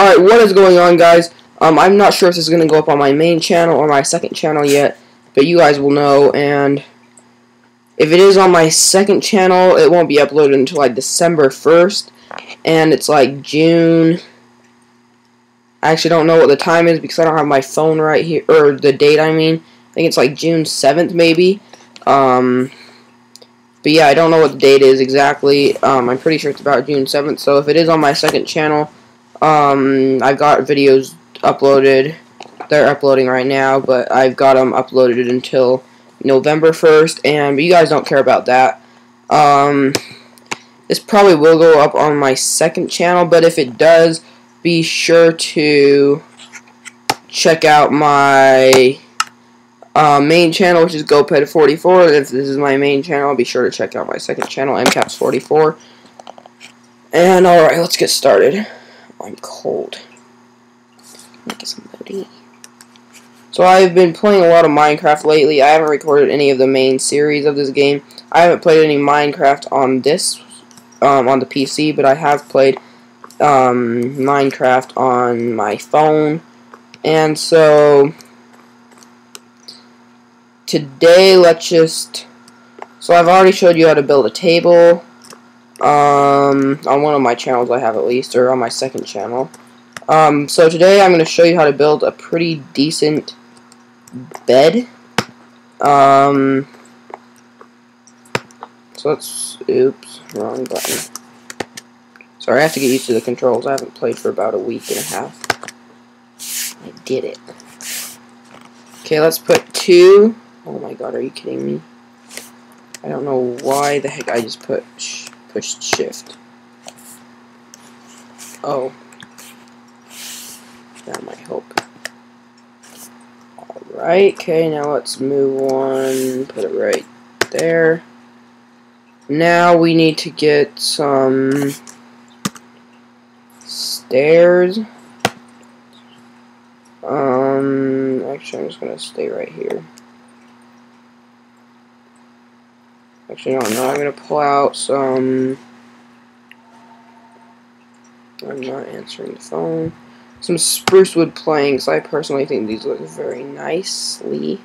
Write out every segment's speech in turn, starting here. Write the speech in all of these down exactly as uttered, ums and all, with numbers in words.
Alright, what is going on, guys? Um, I'm not sure if this is going to go up on my main channel or my second channel yet, but you guys will know, and if it is on my second channel, it won't be uploaded until, like, December first, and it's, like, June. I actually don't know what the time is because I don't have my phone right here, or the date, I mean. I think it's, like, June seventh, maybe. Um, but, yeah, I don't know what the date is exactly. Um, I'm pretty sure it's about June seventh, so if it is on my second channel, um, I've got videos uploaded. They're uploading right now, but I've got them uploaded until November first, and but you guys don't care about that. Um, this probably will go up on my second channel, but if it does, be sure to check out my uh, main channel, which is GoPed forty-four. If this is my main channel, be sure to check out my second channel, m caps forty-four. And alright, let's get started. I'm cold. Get some booty. So I've been playing a lot of Minecraft lately. I haven't recorded any of the main series of this game. I haven't played any Minecraft on this, um, on the P C, but I have played um, Minecraft on my phone. And so today, let's just. So I've already showed you how to build a table um, on one of my channels. I have at least, or on my second channel. Um, so today I'm going to show you how to build a pretty decent bed. Um, so let's, oops, wrong button. Sorry, I have to get used to the controls. I haven't played for about a week and a half. I did it. Okay, let's put two. Oh my god, are you kidding me? I don't know why the heck I just put sh pushed shift. Oh. That might help. Alright, okay, now let's move on, put it right there. Now we need to get some stairs. Um, actually, I'm just going to stay right here. Actually, no, no, I'm going to pull out some. I'm not answering the phone. Some spruce wood planks. I personally think these look very nicely.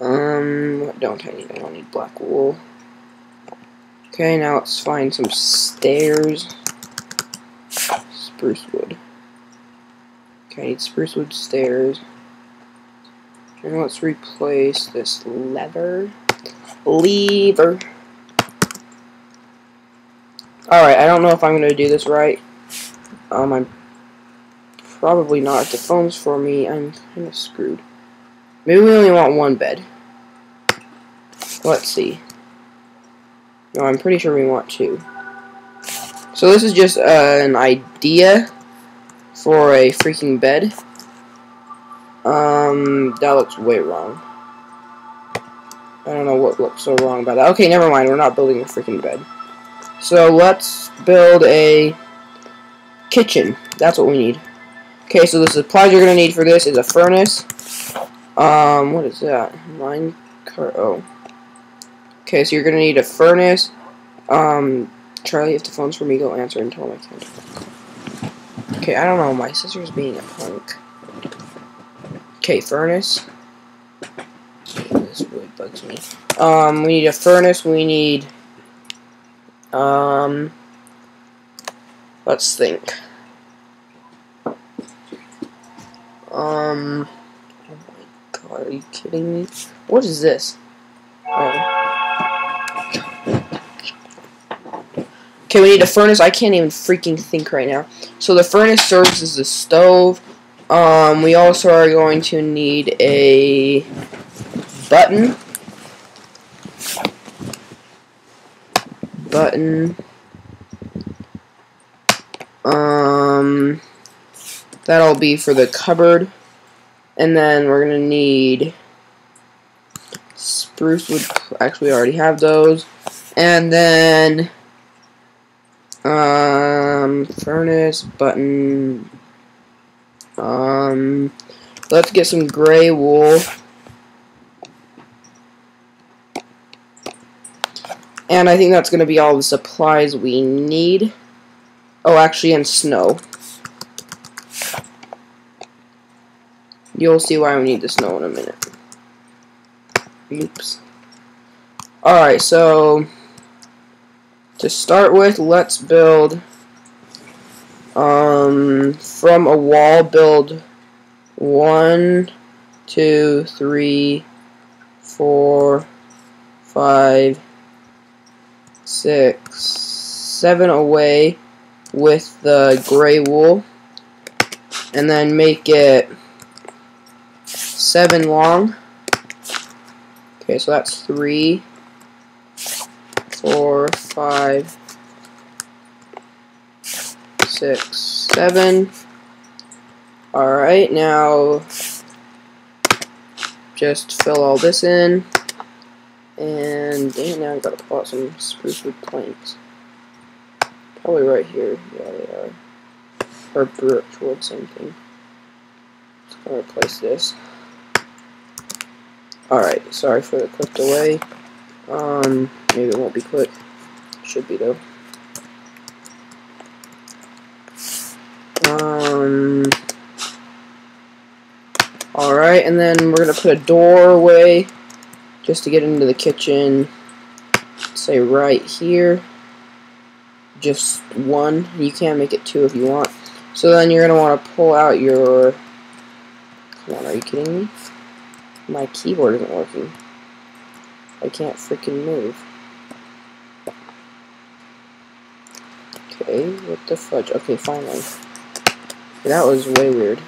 Um, don't I need? I don't need black wool. Okay, now let's find some stairs. Spruce wood. Okay, I need spruce wood stairs. And let's replace this lever. Lever. All right. I don't know if I'm gonna do this right. Um, I'm. Probably not. If the phone's for me, I'm kind of screwed. Maybe we only want one bed. Let's see. No, I'm pretty sure we want two. So this is just uh, an idea for a freaking bed. Um, that looks way wrong. I don't know what looks so wrong about that. Okay, never mind. We're not building a freaking bed. So let's build a kitchen. That's what we need. Okay, so the supplies you're going to need for this is a furnace. Um, what is that? Minecart. Oh. Okay, so you're going to need a furnace. Um, Charlie, if the phone's for me, go answer and tell him I can't. Okay, I don't know. My sister's being a punk. Okay, furnace. This really bugs me. Um, we need a furnace. We need. Um. Let's think. Um, oh my god, are you kidding me? What is this? Oh. Okay, we need a furnace. I can't even freaking think right now. So the furnace serves as the stove. Um, we also are going to need a button. Button. Um... That'll be for the cupboard. And then we're going to need spruce wood. Actually, I already have those. And then um, furnace, button. Um, let's get some gray wool. And I think that's going to be all the supplies we need. Oh, actually, and snow. You'll see why we need the snow in a minute. Oops. Alright, so to start with, let's build um, from a wall, build one, two, three, four, five, six, seven away with the gray wool, and then make it seven long. Okay, so that's three, four, five, six, seven. Alright, now just fill all this in. And dang, now I've got to pull out some spruce wood planks. Probably right here. Yeah, they are. Or birch wood, same thing. Just going to replace this. Alright, sorry for the clipped away. Um, maybe it won't be quick. Should be, though. Um, alright, and then we're going to put a doorway just to get into the kitchen. Say right here. Just one. You can make it two if you want. So then you're going to want to pull out your... Come on, are you kidding me? My keyboard isn't working. I can't freaking move. Okay, what the fudge? Okay, finally. That was way weird.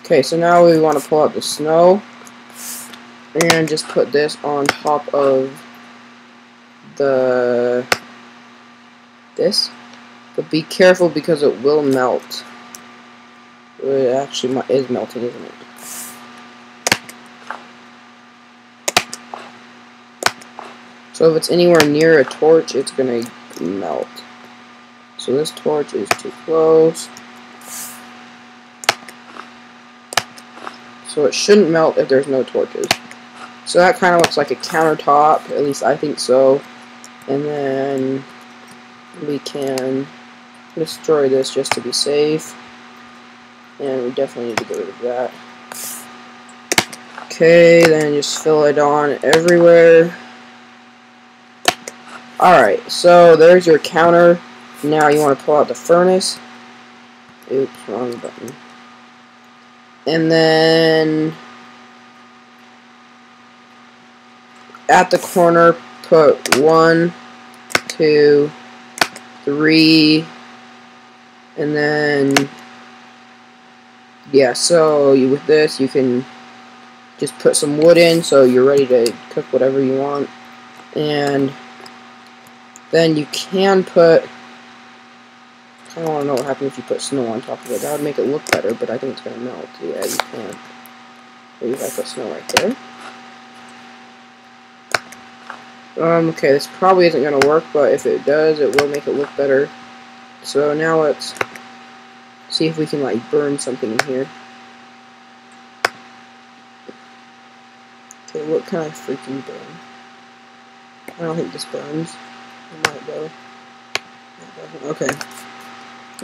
Okay, so now we want to pull out the snow and just put this on top of the this. But be careful because it will melt. It actually is melting, isn't it? So if it's anywhere near a torch, it's going to melt. So this torch is too close. So it shouldn't melt if there's no torches. So that kind of looks like a countertop, at least I think so. And then we can destroy this just to be safe. And we definitely need to get rid of that. Okay, then just fill it on everywhere. Alright, so there's your counter. Now you want to pull out the furnace. Oops, wrong button. And then at the corner, put one, two, three, and then, yeah, so you, with this, you can just put some wood in so you're ready to cook whatever you want. And then you can put, I don't know what happens if you put snow on top of it. That would make it look better, but I think it's going to melt. Yeah, you can. Maybe if I put snow right there. Um, okay, this probably isn't going to work, but if it does, it will make it look better. So now let's see if we can, like, burn something in here. Okay, what can I freaking burn? I don't think this burns. It might go. Okay.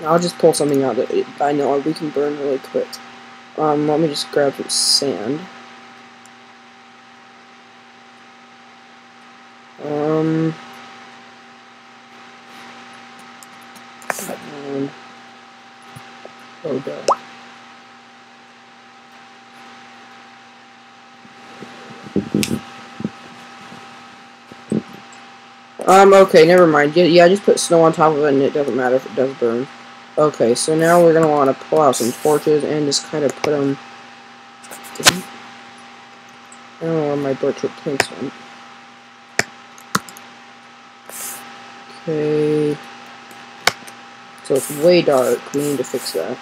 I'll just pull something out that I know we can burn really quick. Um, let me just grab some sand. Um. um oh god. Um, okay, never mind. Yeah, yeah, just put snow on top of it and it doesn't matter if it does burn. Okay, so now we're going to want to pull out some torches and just kind of put them... I don't know where my birch wood planks went. Okay... So it's way dark. We need to fix that.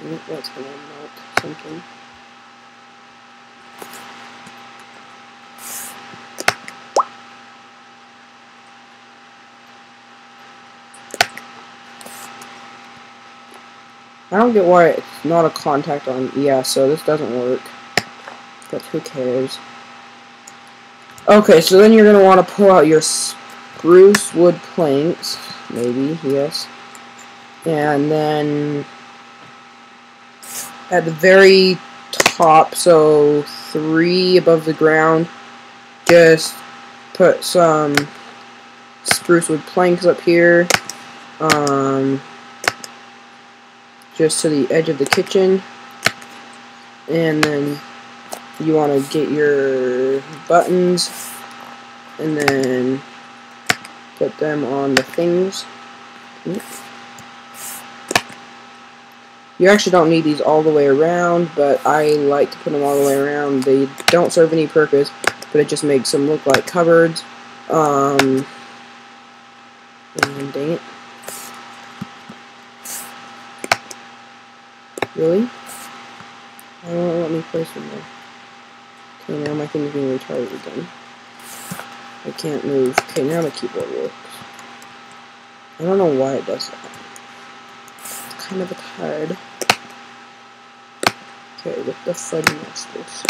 I think that's going to melt something. I don't get why it's not a contact on. Yeah, so this doesn't work. But who cares? Okay, so then you're going to want to pull out your spruce wood planks. Maybe, yes. And then at the very top, so three above the ground, just put some spruce wood planks up here, um, just to the edge of the kitchen, and then you want to get your buttons and then put them on the things. Oops. You actually don't need these all the way around, but I like to put them all the way around. They don't serve any purpose, but it just makes them look like cupboards. Um, and dang it. Really? I don't want to let me place them there. Okay, now my thing is being retarded again. I can't move. Okay, now the keyboard works. I don't know why it does that. Kind of a card. Okay, with the fudge nostrils.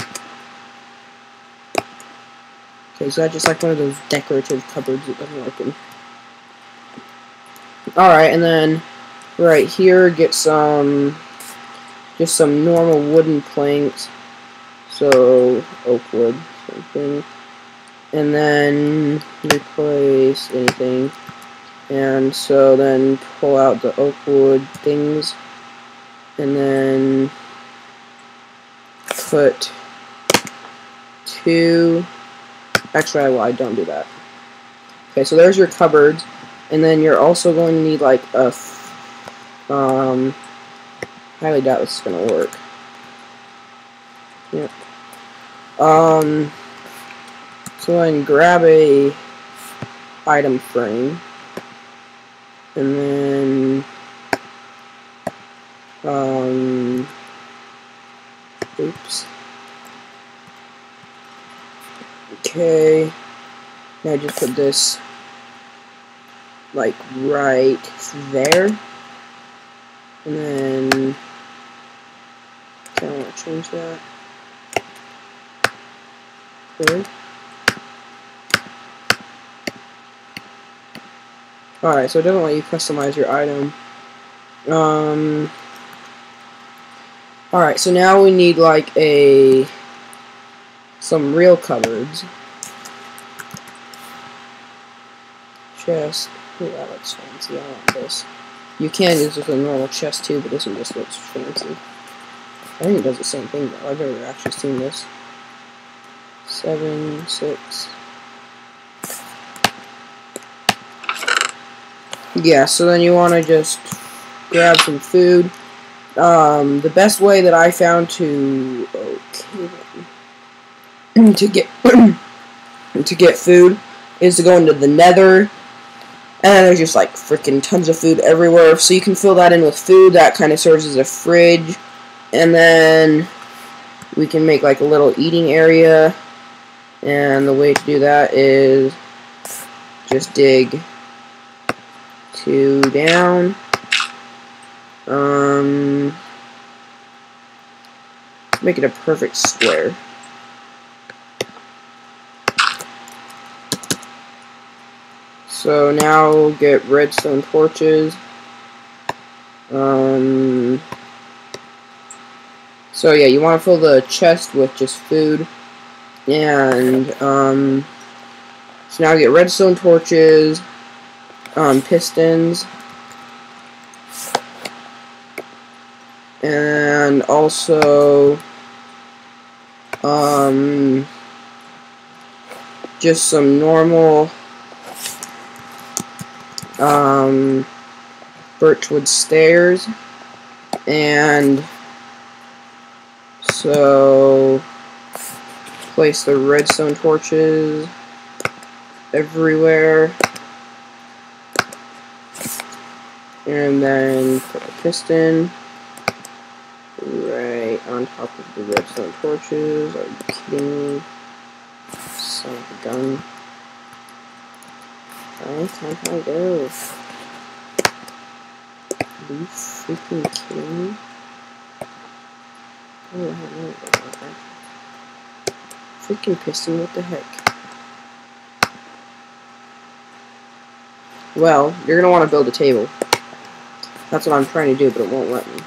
Okay, so that's just like one of those decorative cupboards that doesn't open. Alright, and then right here, get some, just some normal wooden planks. So, oak wood, something. And then replace anything. And so then pull out the oak wood things and then put two, actually I, well, I don't do that. Okay, so there's your cupboards, and then you're also going to need like a, f um, highly doubt this is going to work. Yep. Um, so then grab a item frame. And then, um, oops. Okay, now just put this, like, right there. And then, I want to change that. There. Alright, so it doesn't let you customize your item. Um, Alright, so now we need like a some real cupboards. Chest. Ooh, that looks fancy. I want this. You can use this with a normal chest too, but this one just looks fancy. I think it does the same thing though. I've never actually seen this. Seven, six. Yeah, so then you want to just grab some food. Um, the best way that I found to okay, to get to get food is to go into the Nether, and there's just like freaking tons of food everywhere. So you can fill that in with food. That kind of serves as a fridge, and then we can make like a little eating area. And the way to do that is just dig. Two down. Um, make it a perfect square. So now get redstone torches. Um, so yeah, you want to fill the chest with just food, and um, so now get redstone torches. Um, pistons, and also um, just some normal um, birchwood stairs, and so place the redstone torches everywhere. And then put a piston right on top of the redstone torches. Are you kidding me? Son of a gun. Why can't I go? Are you freaking kidding me? I don't know what that was. Freaking piston, what the heck? Well, you're going to want to build a table. That's what I'm trying to do, but it won't let me.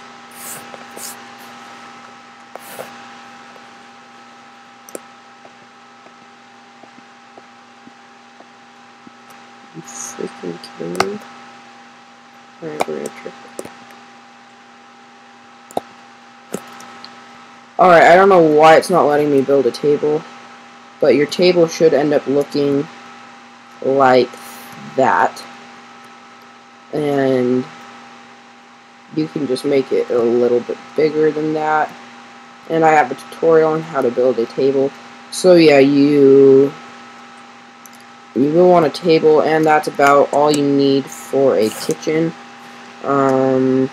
Alright, we're gonna trick it. Alright, I don't know why it's not letting me build a table, but your table should end up looking like that. And you can just make it a little bit bigger than that. And I have a tutorial on how to build a table. So yeah, you you will want a table, and that's about all you need for a kitchen. Um,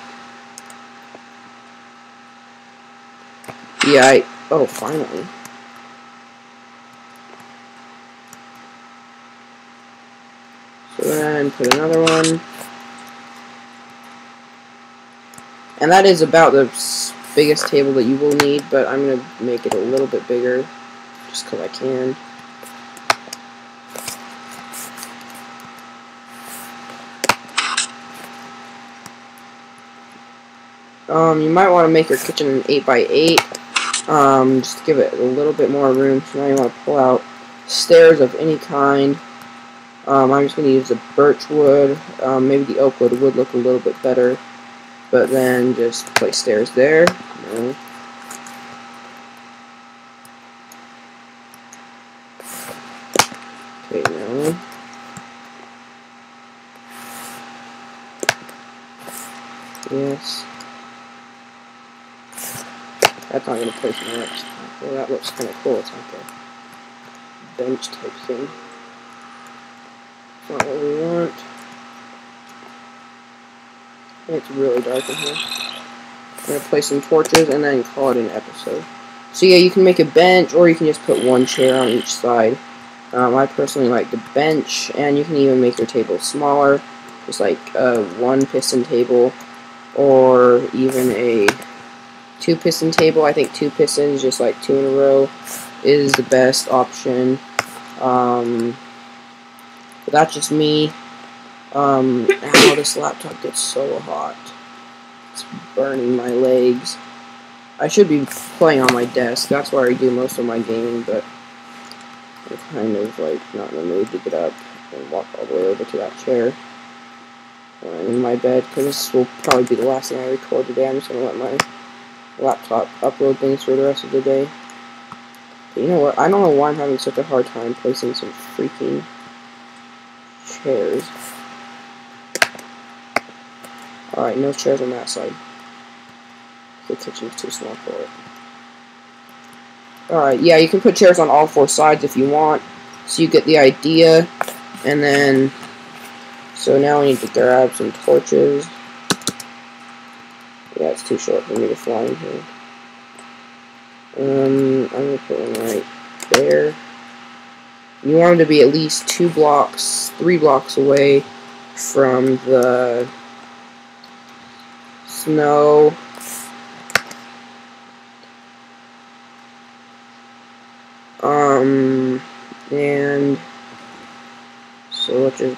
yeah, I, oh, finally. So then put another one. And that is about the biggest table that you will need, but I'm going to make it a little bit bigger, just because I can. Um, you might want to make your kitchen an eight by eight, um, just to give it a little bit more room. So now you want to pull out stairs of any kind. Um, I'm just going to use the birch wood. Um, maybe the oak wood would look a little bit better. But then just place stairs there. No. Okay, no. Yes. That's not going to place my lips. Well, that looks kind of cool. It's like a bench type thing. That's not what we want. It's really dark in here. I'm going to place some torches and then call it an episode. So yeah, you can make a bench, or you can just put one chair on each side. Um, I personally like the bench, and you can even make your table smaller. Just like a one piston table, or even a two piston table. I think two pistons, just like two in a row, is the best option. Um, but that's just me. Um, how this laptop gets so hot. It's burning my legs. I should be playing on my desk. That's where I do most of my gaming, but I'm kind of, like, not in the mood to get up and walk all the way over to that chair. When I'm in my bed, because this will probably be the last thing I record today. I'm just going to let my laptop upload things for the rest of the day. But you know what? I don't know why I'm having such a hard time placing some freaking chairs. Alright, no chairs on that side. The kitchen's too small for it. Alright, yeah, you can put chairs on all four sides if you want. So you get the idea. And then, so now we need to grab some torches. Yeah, it's too short for me to fly in here. Um, I'm going to put one right there. You want them to be at least two blocks, three blocks away from the snow. Um, and so let's just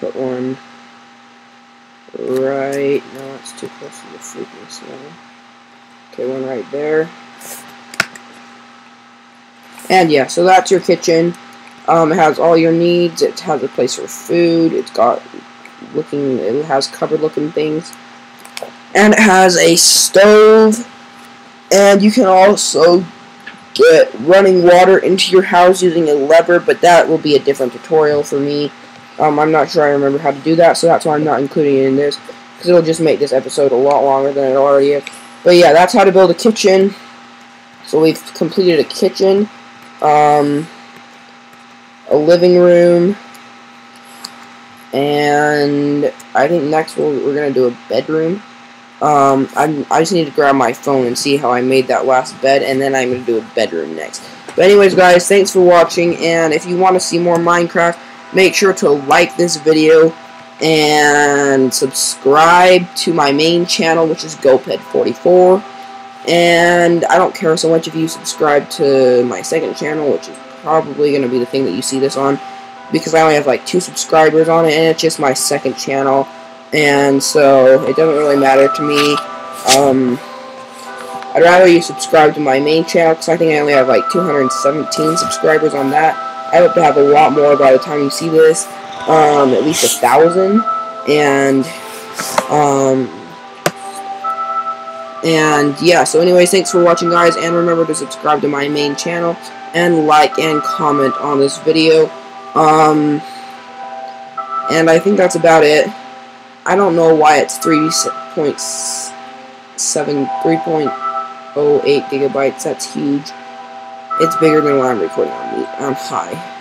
put one right, no, it's too close to the freaking snow. Okay, one right there. And yeah, so that's your kitchen. Um, it has all your needs. It has a place for food. It's got looking, it has cupboard looking things. And it has a stove, and you can also get running water into your house using a lever, but that will be a different tutorial for me. Um, I'm not sure I remember how to do that, so that's why I'm not including it in this, because it'll just make this episode a lot longer than it already is. But yeah, that's how to build a kitchen. So we've completed a kitchen, um, a living room, and I think next we'll, we're going to do a bedroom. Um, I'm, I just need to grab my phone and see how I made that last bed, and then I'm going to do a bedroom next. But anyways, guys, thanks for watching, and if you want to see more Minecraft, make sure to like this video, and subscribe to my main channel, which is GoPed forty-four, and I don't care so much if you subscribe to my second channel, which is probably going to be the thing that you see this on, because I only have like two subscribers on it, and it's just my second channel. And so it doesn't really matter to me. Um, I'd rather you subscribe to my main channel, because I think I only have like two hundred seventeen subscribers on that. I hope to have a lot more by the time you see this, um, at least a thousand. And Um, and yeah, so anyways, thanks for watching, guys, and remember to subscribe to my main channel, and like and comment on this video. Um, and I think that's about it. I don't know why it's three point seven, three point oh eight gigabytes, that's huge. It's bigger than what I'm recording on, I'm high.